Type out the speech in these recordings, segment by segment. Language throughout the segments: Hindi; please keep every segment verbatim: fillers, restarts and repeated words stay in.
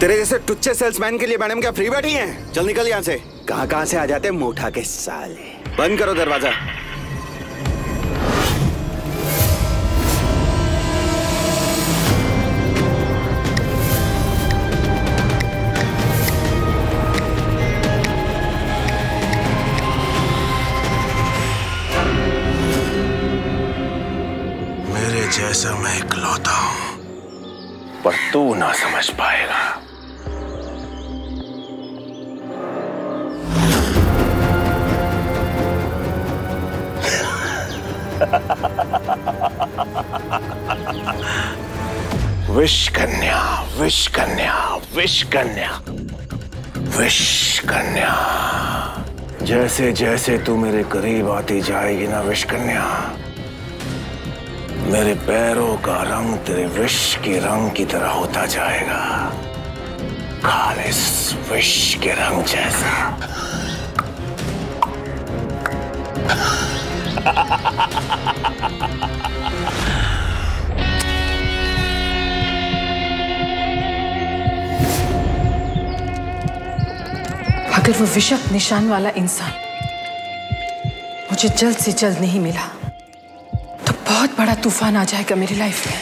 तेरे जैसे टुच्चे सेल्समैन के लिए मैडम क्या फ्री बैठी हैं? चल निकल यहाँ से। कहाँ कहाँ से आ जाते हैं मोठा के साले। बंद करो दरवाजा। जैसा मैं इकलौता हूं पर तू ना समझ पाएगा। विषकन्या विषकन्या विषकन्या विषकन्या, जैसे जैसे तू मेरे करीब आती जाएगी ना विषकन्या, मेरे पैरों का रंग तेरे विष के रंग की तरह होता जाएगा, खालिस विष के रंग जैसा। अगर वो विषक निशान वाला इंसान मुझे जल्द से जल्द नहीं मिला, बहुत बड़ा तूफान आ जाएगा मेरी लाइफ में।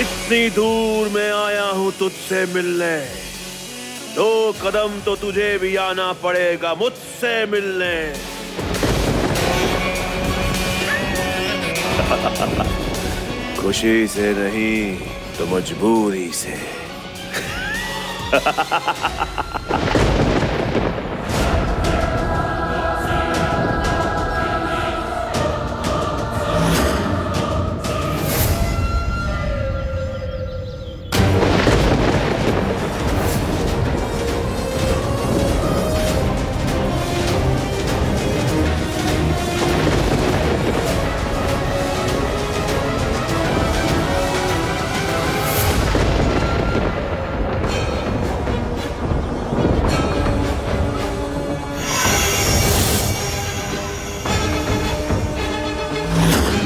इतनी दूर मैं आया हूं तुझसे मिलने, दो कदम तो तुझे भी आना पड़ेगा मुझसे मिलने। खुशी से नहीं तो मजबूरी से।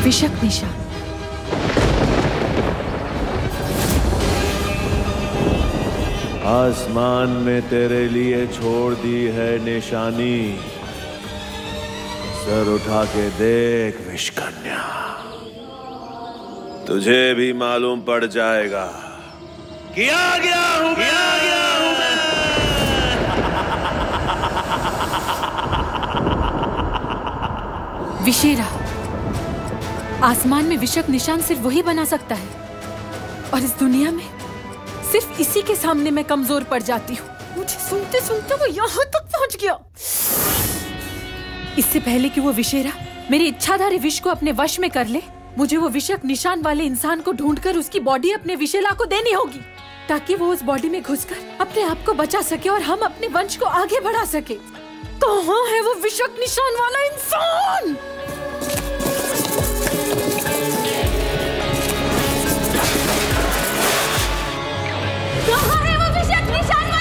विषक निशा, आसमान में तेरे लिए छोड़ दी है निशानी, सर उठा के देख विषकन्या, तुझे भी मालूम पड़ जाएगा किया गया हूं किया गया। विशेरा, आसमान में विषक निशान सिर्फ वही बना सकता है और इस दुनिया में सिर्फ इसी के सामने मैं कमजोर पड़ जाती हूँ। मुझे सुनते सुनते वो यहाँ तक पहुँच गया। इससे पहले कि वो विषेरा मेरी इच्छाधारी विष को अपने वश में कर ले, मुझे वो विषक निशान वाले इंसान को ढूंढकर उसकी बॉडी अपने विषेला को देनी होगी, ताकि वो उस बॉडी में घुसकर अपने आप को बचा सके और हम अपने वंश को आगे बढ़ा सके। कहाँ है वो विषक निशान वाला इंसान? कहाँ है वो विषक निशान वाले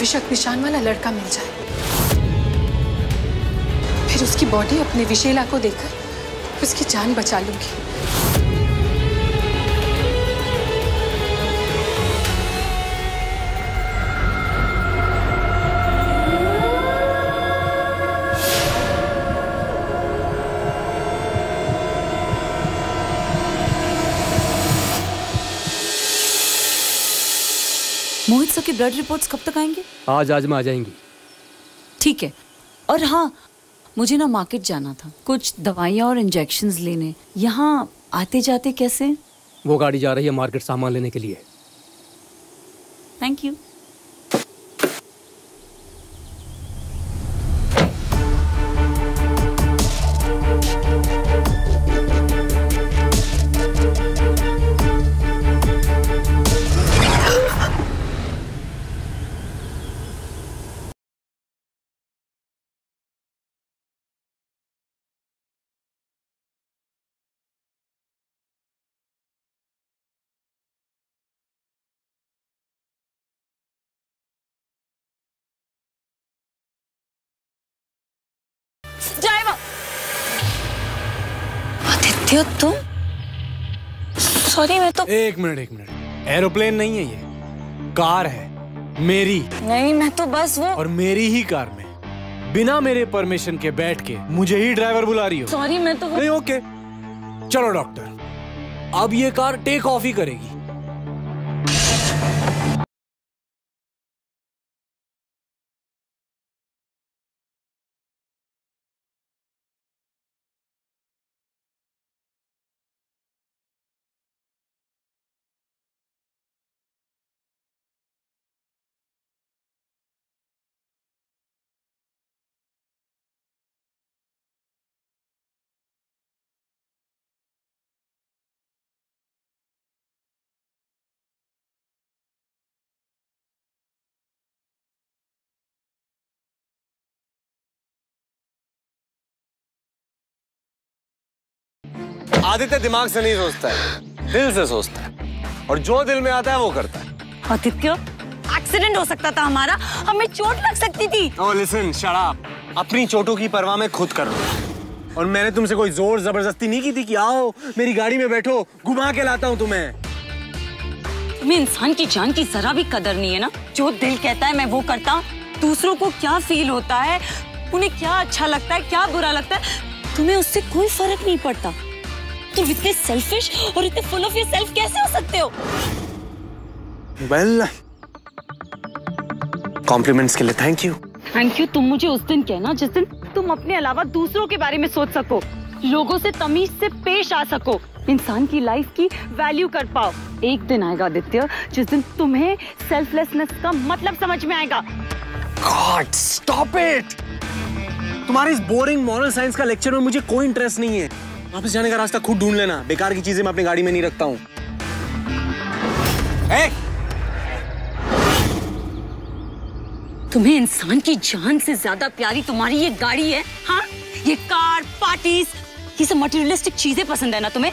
विषक निशान वाला लड़का मिल जाए, फिर उसकी बॉडी अपने विषेला को देकर उसकी जान बचा लूंगी। मोहित सर की ब्लड रिपोर्ट्स कब तक आएंगे? आज आज में आ जाएंगी। ठीक है। और हाँ, मुझे ना मार्केट जाना था, कुछ दवाइयाँ और इंजेक्शंस लेने। यहाँ आते जाते कैसे? वो गाड़ी जा रही है मार्केट सामान लेने के लिए। Thank you. आदित्य तुम? सॉरी मैं तो। एक मिनट एक मिनट, एरोप्लेन नहीं है ये, कार है मेरी। नहीं मैं तो बस वो। और मेरी ही कार में बिना मेरे परमिशन के बैठ के मुझे ही ड्राइवर बुला रही हो। सॉरी मैं तो। नहीं ओके चलो डॉक्टर, अब ये कार टेक ऑफ ही करेगी। आदित्य दिमाग से नहीं सोचता है, दिल से सोचता है और जो दिल में आता है वो करता है। आदित्य एक्सीडेंट हो सकता था हमारा, हमें चोट लग सकती थी। Oh, listen, shut up. अपनी चोटों की परवाह मैं खुद कर रहा हूँ। और मैंने तुमसे कोई जोर जबरदस्ती नहीं की थी कि आओ मेरी गाड़ी में बैठो घुमा के लाता हूँ तुम्हें। तुम्हें इंसान की जान की जरा भी कदर नहीं है ना। जो दिल कहता है मैं वो करता हूँ। दूसरों को क्या फील होता है, उन्हें क्या अच्छा लगता है क्या बुरा लगता है, तुम्हें उससे कोई फर्क नहीं पड़ता। तुम इतने सेल्फिश और इतने फुल ऑफ योरसेल्फ कैसे हो सकते हो? वेल, कॉम्प्लीमेंट्स के लिए थैंक यू। थैंक यू तुम मुझे उस दिन कहना जिस दिन तुम अपने अलावा दूसरों के बारे में सोच सको, लोगों से तमीज से पेश आ सको, इंसान की लाइफ की वैल्यू कर पाओ। एक दिन आएगा आदित्य जिस दिन तुम्हें सेल्फलेसनेस का मतलब समझ में आएगा। गॉड स्टॉप इट, तुम्हारे इस बोरिंग मॉरल साइंस का लेक्चर में मुझे कोई इंटरेस्ट नहीं है। वापस जाने का रास्ता खुद ढूंढ लेना, बेकार की चीजें मैं अपनी गाड़ी में नहीं रखता हूँ। तुम्हें इंसान की जान से ज्यादा प्यारी तुम्हारी ये गाड़ी है हाँ? ये कार, पार्टीज, ये सब मटेरियलिस्टिक चीजें पसंद है ना तुम्हें।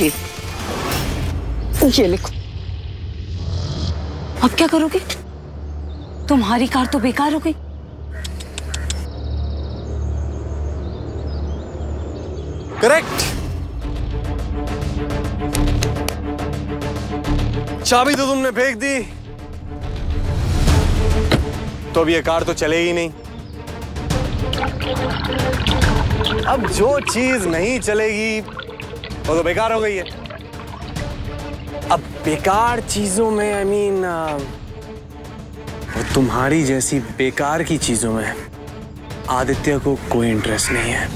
ये ये लिखो। अब क्या करोगे? तुम्हारी कार तो बेकार हो गई। करेक्ट, चाबी तो तुमने फेंक दी, तो अब ये कार तो चलेगी नहीं। अब जो चीज नहीं चलेगी वो तो बेकार हो गई है। अब बेकार चीजों में आई मीन तुम्हारी जैसी बेकार की चीजों में आदित्य को कोई इंटरेस्ट नहीं है।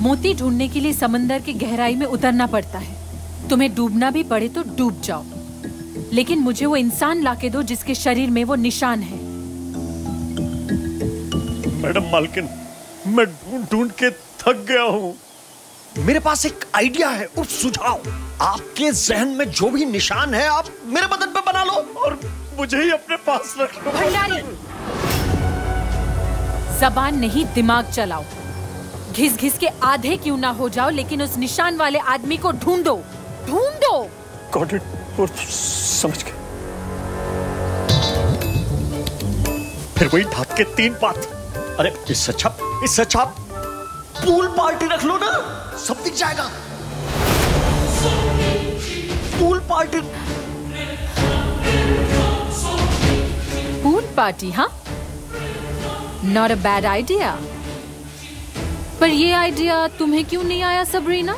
मोती ढूंढने के लिए समंदर की गहराई में उतरना पड़ता है। तुम्हें डूबना भी पड़े तो डूब जाओ, लेकिन मुझे वो इंसान लाके दो जिसके शरीर में वो निशान है। मैडम मालकिन, मैं ढूंढ ढूंढ के थक गया हूँ। मेरे पास एक आइडिया है और सुझाव, आपके जहन में जो भी निशान है आप मेरे बदन पे बना लो और मुझे ही अपने पास रख लो। भंडारी, जबान नहीं दिमाग चलाओ। घिस घिस के आधे क्यों ना हो जाओ, लेकिन उस निशान वाले आदमी को ढूंढो, ढूंढो। गॉट इट, समझ गया। फिर वही भात के तीन पात। अरे इससे अच्छा, इससे अच्छा पूल पार्टी रख लो ना, सब दिख जाएगा। पूल पार्टी, पूल पार्टी हाँ, नॉट अ बैड आइडिया। पर ये आइडिया तुम्हें क्यों नहीं आया सबरीना?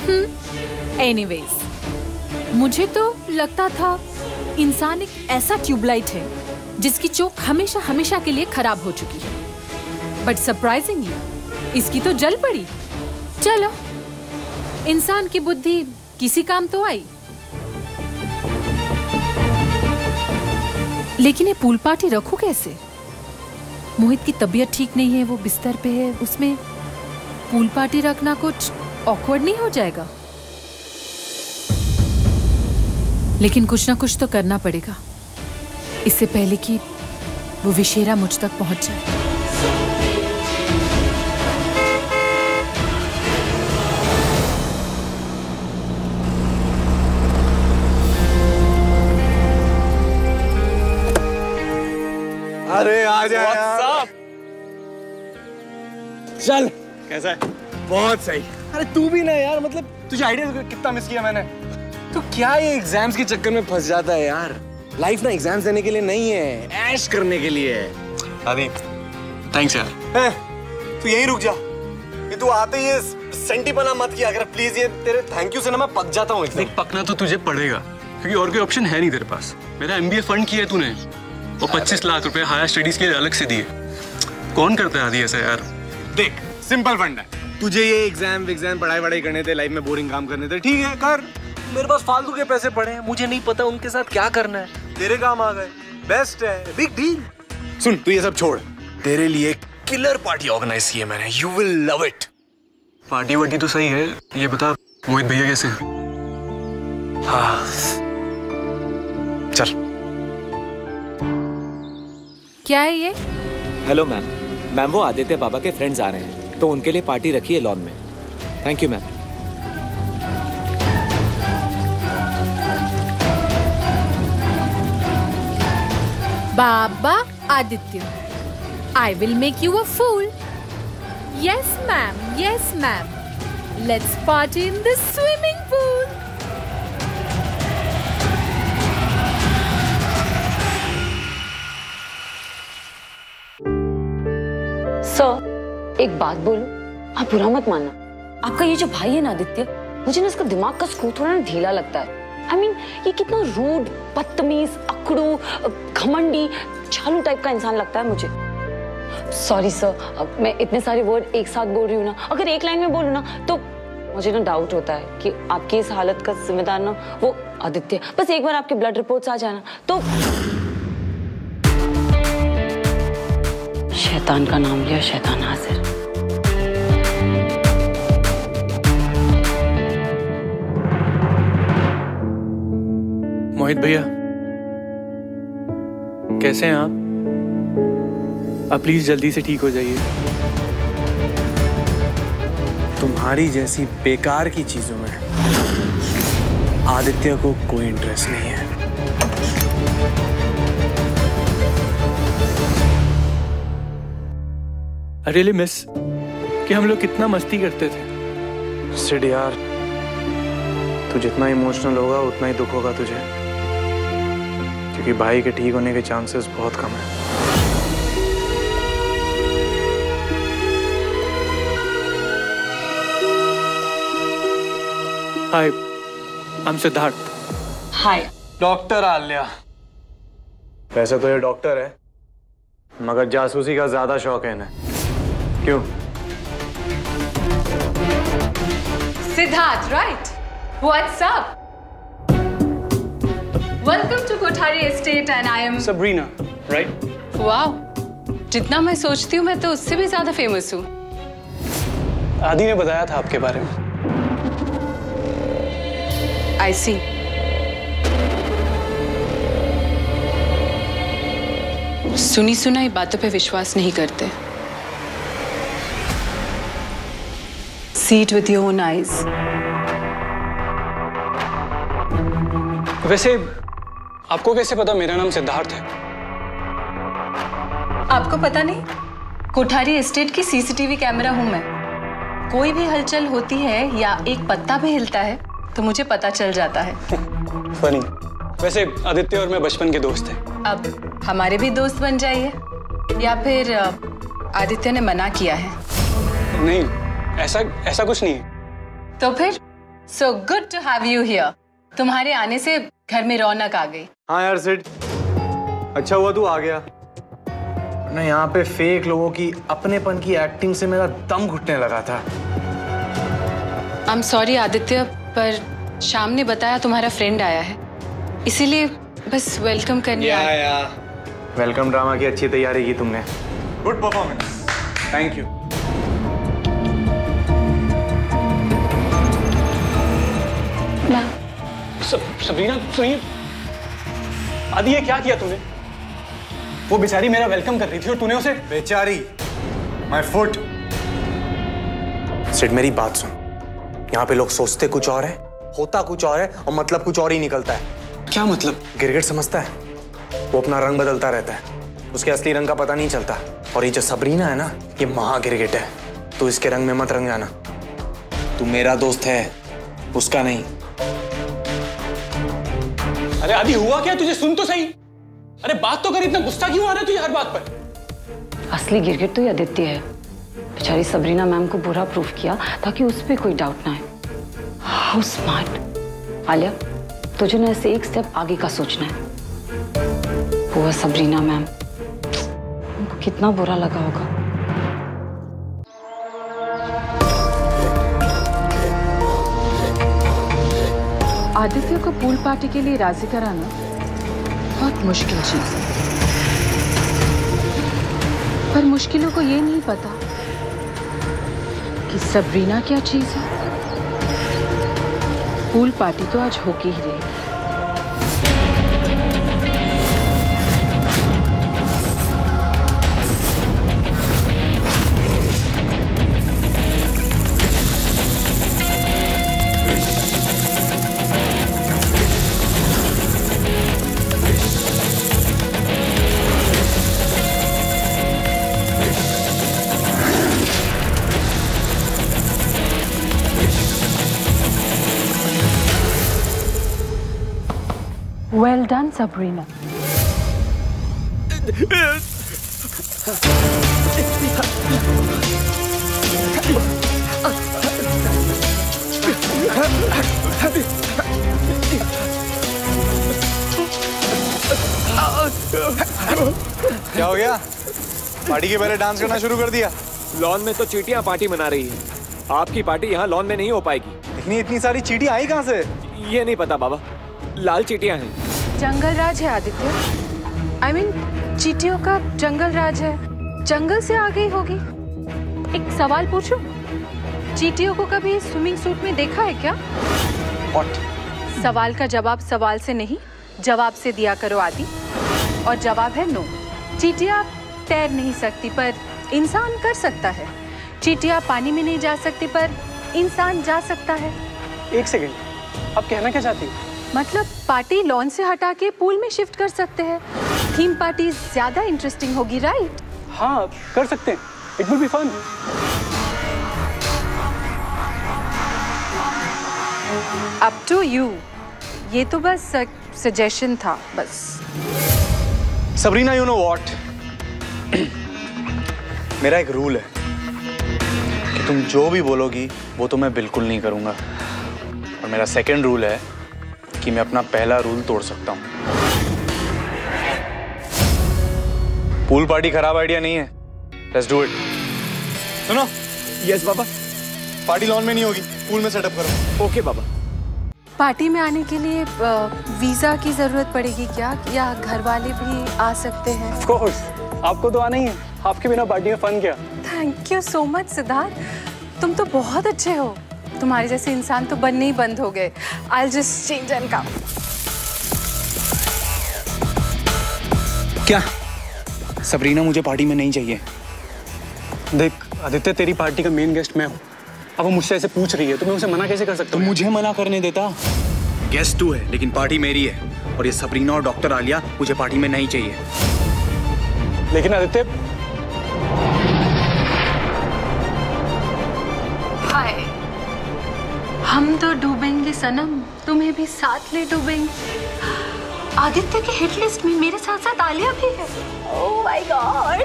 हम्म, एनीवेज मुझे तो लगता था इंसान एक ऐसा ट्यूबलाइट है जिसकी चोक हमेशा हमेशा के लिए खराब हो चुकी है, बट सरप्राइजिंगली इसकी तो जल पड़ी। चलो, इंसान की बुद्धि किसी काम तो आई। लेकिन ये पूल पार्टी रखूं कैसे? मोहित की तबीयत ठीक नहीं है, वो बिस्तर पे है, उसमें पूल पार्टी रखना कुछ ऑकवर्ड नहीं हो जाएगा? लेकिन कुछ ना कुछ तो करना पड़ेगा इससे पहले कि वो विशेरा मुझ तक पहुंच जाए। अरे आ जा यार। चल, कैसा है? बहुत सही। अरे तू भी ना यार, मतलब तुझे आइडिया कितना मिस किया मैंने। तो क्या ये एग्जाम्स के चक्कर में फंस जाता है यार। लाइफ ना एग्जाम्स देने के लिए नहीं है, ऐश करने के लिए है। अरे थैंक्स यार। तू यही रुक जा, ये तू आते ही सेंटीपना मत किया अगर प्लीज। ये तेरे थैंक यू से ना मैं पक जाता हूँ। एकदम पकना तो तुझे पड़ेगा क्योंकि और कोई ऑप्शन है नहीं तेरे पास। मेरा एमबीए फंड किया है तूने और पच्चीस लाख रुपए हायर स्टडीज के लिए अलग से दिए। कौन करता है आदि ऐसा यार। देख सिंपल फंड है, तुझे ये एग्जाम एग्जाम पढ़ाई वढ़ाई करने थे, लाइफ में बोरिंग काम करने थे, ठीक है कर। मेरे पास फालतू के पैसे पड़े हैं, मुझे नहीं पता उनके साथ क्या करना है, तेरे काम आ गए, बेस्ट है, बिग डील। सुन तू ये सब छोड़, तेरे लिए किलर पार्टी ऑर्गेनाइज की है मैंने, you will love it. Party वार्टी तो सही है, ये बता मोहित भैया कैसे? हाँ चल। क्या है ये? हेलो मैम, मैम वो आदित्य बाबा के फ्रेंड्स आ रहे हैं तो उनके लिए पार्टी रखी है लॉन में। Thank you ma'am. बाबा Aditya, I will make you a fool. Yes, ma'am. Yes, ma'am. Let's party in the swimming pool. Sir, एक बात बोलूं, आप बुरा मत मानना। आपका ये जो भाई है ना आदित्य, मुझे ना इसका दिमाग का स्क्रू थोड़ा ना ढीला लगता है। I mean, ये कितना रूड, बदतमीज, अकड़ू, घमंडी, चालू टाइप का इंसान लगता है मुझे। सॉरी सर, मैं इतने सारे वर्ड एक साथ बोल रही हूँ ना, अगर एक लाइन में बोलूँ ना तो मुझे ना डाउट होता है कि आपकी इस हालत का जिम्मेदार ना वो आदित्य। बस एक बार आपके ब्लड रिपोर्ट्स आ जाना तो। शैतान का नाम लिया, शैतान हाजिर। मोहित भैया कैसे हैं आप? आप प्लीज जल्दी से ठीक हो जाइए। तुम्हारी जैसी बेकार की चीजों में आदित्य को कोई इंटरेस्ट नहीं है। अरे ले मिस कि हम लोग कितना मस्ती करते थे। सिड यार, तू जितना इमोशनल होगा उतना ही दुख होगा तुझे, क्योंकि भाई के ठीक होने के चांसेस बहुत कम है। Hi, I am Siddharth. Hi. Doctor Alia. वैसे तो ये डॉक्टर है मगर जासूसी का ज्यादा शौक है इन्हें। क्यों? Siddharth right? What's up? Welcome to Kothari Estate and I am Sabrina, right? Wow, जितना मैं सोचती हूँ मैं तो उससे भी ज्यादा फेमस हूँ। आदि ने बताया था आपके बारे में। I see. सुनी सुनाई बातों पे विश्वास नहीं करते। See it with your own eyes. वैसे आपको कैसे पता मेरा नाम सिद्धार्थ है? आपको पता नहीं? कोठारी एस्टेट की सीसीटीवी कैमरा हूं मैं। कोई भी हलचल होती है या एक पत्ता भी हिलता है तो मुझे पता चल जाता है। फनी। वैसे आदित्य और मैं बचपन के दोस्त हैं। अब हमारे भी दोस्त बन जाइए, या फिर आदित्य ने मना किया है? नहीं, ऐसा ऐसा कुछ नहीं है। तो फिर so good to have you here. तुम्हारे आने से घर में रौनक आ गई। हाँ यार सिड, अच्छा हुआ तू आ गया, ना यहाँ पे फेक लोगों की अपनेपन की एक्टिंग से मेरा दम घुटने लगा था। आई एम सॉरी आदित्य, पर शाम ने बताया तुम्हारा फ्रेंड आया है, इसीलिए बस वेलकम करने आया। या। वेलकम ड्रामा की अच्छी तैयारी की तुमने, good performance, thank you. Sabrina, सुनिए, आदि ये क्या किया तूने? वो बेचारी मेरा वेलकम कर रही थी और तूने उसे बेचारी, माय फुट। सिड मेरी बात सुन, यहाँ पे लोग सोचते कुछ और है, होता कुछ और है और मतलब कुछ और ही निकलता है। क्या मतलब? गिरगिट समझता है, वो अपना रंग बदलता रहता है, उसके असली रंग का पता नहीं चलता। और ये जो सबरीना है ना, ये महा गिरगिट है, तू इसके रंग में मत रंग जाना। तू मेरा दोस्त है, उसका नहीं। अरे आदि हुआ क्या तुझे? सुन तो सही, अरे बात तो कर, इतना गुस्सा क्यों आ रहा है तुझे हर बात पर? असली गिरगिट तो ये आदित्य है, बेचारी सबरीना मैम को बुरा प्रूफ किया ताकि उस पर कोई डाउट ना आए। How smart. आलिया, तुझे ना ऐसे एक स्टेप आगे का सोचना है। वो सबरीना मैम, उनको कितना बुरा लगा होगा। आदित्य को पूल पार्टी के लिए राजी कराना बहुत मुश्किल चीज है, पर मुश्किलों को ये नहीं पता कि सबरीना क्या चीज है। पूल पार्टी तो आज होके ही Well done, Sabrina. क्या हो गया? पार्टी के पहले डांस करना शुरू कर दिया? लॉन में तो चीटियां पार्टी मना रही है, आपकी पार्टी यहाँ लॉन में नहीं हो पाएगी। इतनी इतनी सारी चीटियां आई कहाँ से? ये नहीं पता बाबा, लाल चीटियां हैं। जंगल राज है Aditya, I I mean mean, चीटियों का जंगल राज है, जंगल से आ गई होगी। एक सवाल पूछूं, चीटियों को कभी स्विमिंग सूट में देखा है क्या? What? सवाल का जवाब सवाल से नहीं, जवाब से दिया करो आदि, और जवाब है नो। चीटियां तैर नहीं सकती, पर इंसान कर सकता है। चीटियां पानी में नहीं जा सकती, पर इंसान जा सकता है। एक सेकेंड, आप कहना क्या चाहती हो? मतलब पार्टी लॉन से हटा के पूल में शिफ्ट कर सकते हैं, थीम पार्टी ज्यादा इंटरेस्टिंग होगी, राइट? हाँ कर सकते हैं, it will be fun. Up to you, ये तो बस सजेशन था, बस। सबरीना, यू नो व्हाट, मेरा एक रूल है कि तुम जो भी बोलोगी वो तो मैं बिल्कुल नहीं करूँगा, और मेरा सेकंड रूल है कि मैं अपना पहला रूल तोड़ सकता हूं। पूल पार्टी खराब आइडिया नहीं है, लेट्स डू इट। सुनो। यस बाबा। पार्टी लॉन में नहीं होगी, पूल में सेटअप करो। ओके बाबा। पार्टी में आने के लिए वीजा की जरूरत पड़ेगी क्या, या घर वाले भी आ सकते हैं? ऑफ कोर्स, आपको तो आना ही है, आपके बिना पार्टी में फन क्या। Thank you so much Siddharth, तुम तो बहुत अच्छे हो, तुम्हारे जैसे इंसान तो बनने ही बंद हो गए। I will just change and come. क्या सबरीना, मुझे पार्टी में नहीं चाहिए। देख आदित्य, तेरी पार्टी का मेन गेस्ट मैं हूँ, अब वो मुझसे ऐसे पूछ रही है तो मैं उसे मना कैसे कर सकता हूँ? मुझे मना करने देता? गेस्ट तू है लेकिन पार्टी मेरी है, और ये सबरीना और डॉक्टर आलिया मुझे पार्टी में नहीं चाहिए। लेकिन आदित्य। हाय, हम तो डूबेंगे सनम, तुम्हें भी साथ ले डूबेंगे। आदित्य के हिट लिस्ट में मेरे साथ साथ आलिया भी है। Oh my God.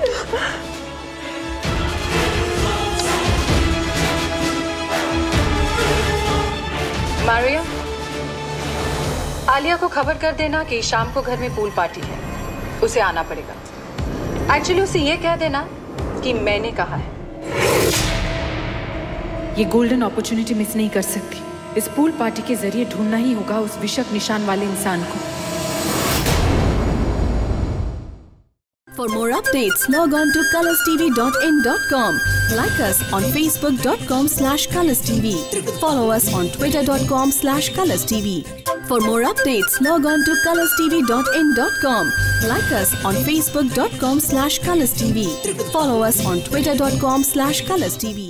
Maria, Alia को खबर कर देना कि शाम को घर में पूल पार्टी है, उसे आना पड़ेगा। एक्चुअली उसे ये कह देना कि मैंने कहा है। ये गोल्डन अपॉर्चुनिटी मिस नहीं कर सकती। इस पूल पार्टी के जरिए ढूंढना ही होगा उस विषक निशान वाले इंसान को। For more updates, log on to colors t v dot in dot com. Like us on facebook dot com slash colors t v. Follow us on twitter dot com slash colors t v. For more updates, log on to colors t v dot in dot com. Like us on facebook dot com slash colors t v. Follow us on twitter dot com slash colors t v.